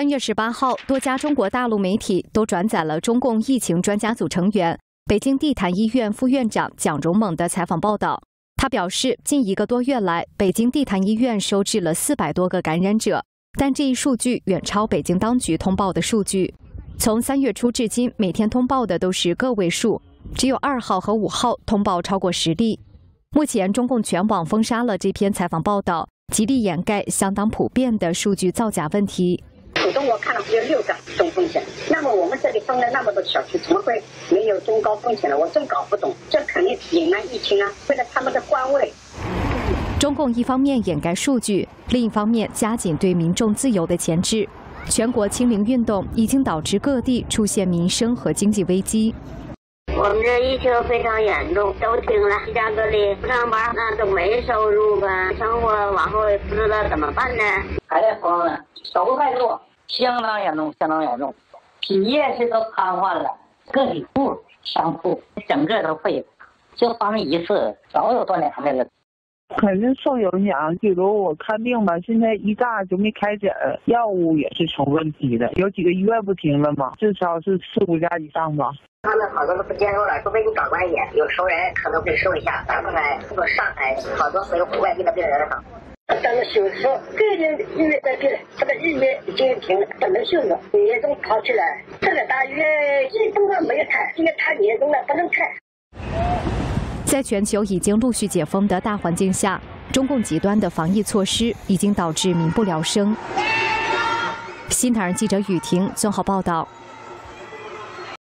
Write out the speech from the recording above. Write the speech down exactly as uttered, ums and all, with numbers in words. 三月十八号，多家中国大陆媒体都转载了中共疫情专家组成员、北京地坛医院副院长蒋荣猛的采访报道。他表示，近一个多月来，北京地坛医院收治了四百多个感染者，但这一数据远超北京当局通报的数据。从三月初至今，每天通报的都是个位数，只有二号和五号通报超过十例。目前，中共全网封杀了这篇采访报道，极力掩盖相当普遍的数据造假问题。 浦东我看了只有六个中风险，那么我们这里封了那么多小区，怎么会没有中高风险呢？我真搞不懂，这肯定隐瞒疫情啊，为了他们的官位。中共一方面掩盖数据，另一方面加紧对民众自由的钳制。全国清零运动已经导致各地出现民生和经济危机。我们这疫情非常严重，都停了，居家隔离，不上班，那都没收入吧，生活往后也不知道怎么办呢？还在封呢，都在做。 相当严重，相当严重，企业是都瘫痪了，个体户、商户整个都废了。这防疫一次早有断粮的了，肯定受影响。比如我看病吧，现在一大就没开诊，药物也是成问题的，有几个医院不停了嘛，至少是四五家以上吧。他们好多都不接受了，除非你搞关系，有熟人可能会收一下。咱们来，从上海好多回外地的病人哈。 但是手术，个人医院关闭了，他的医院已经停了，不能休了，年终跑起来，这个大约一周了没有看，因为他年终了不能看。在全球已经陆续解封的大环境下，中共极端的防疫措施已经导致民不聊生。新唐人记者雨婷综合报道。